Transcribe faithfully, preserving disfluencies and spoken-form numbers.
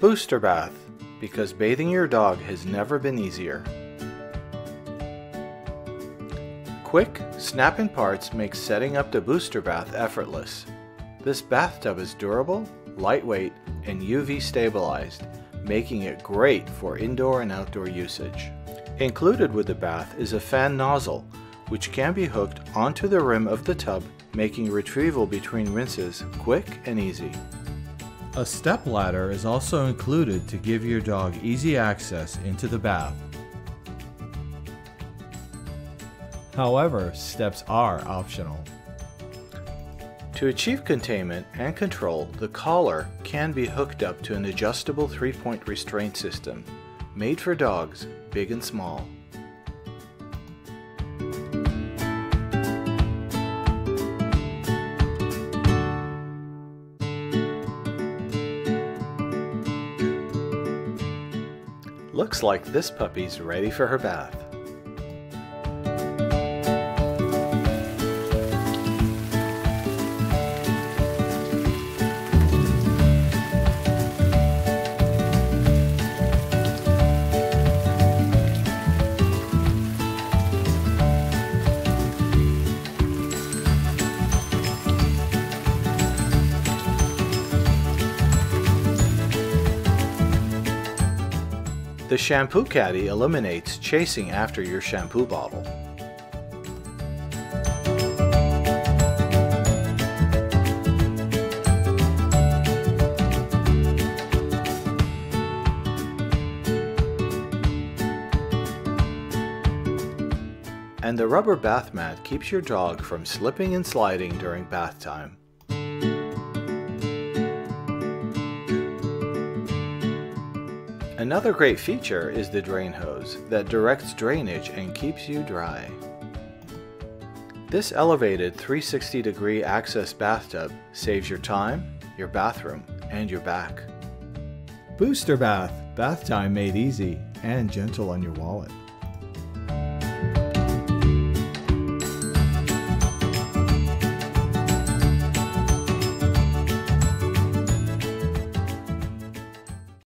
Booster bath, because bathing your dog has never been easier. Quick, snap-in parts makes setting up the booster bath effortless. This bathtub is durable, lightweight, and U V stabilized, making it great for indoor and outdoor usage. Included with the bath is a fan nozzle, which can be hooked onto the rim of the tub, making retrieval between rinses quick and easy. A step ladder is also included to give your dog easy access into the bath. However, steps are optional. To achieve containment and control, the collar can be hooked up to an adjustable three-point restraint system, made for dogs, big and small. Looks like this puppy's ready for her bath. The shampoo caddy eliminates chasing after your shampoo bottle. And the rubber bath mat keeps your dog from slipping and sliding during bath time. Another great feature is the drain hose that directs drainage and keeps you dry. This elevated three hundred sixty degree access bathtub saves your time, your bathroom, and your back. Booster bath, bath time made easy and gentle on your wallet.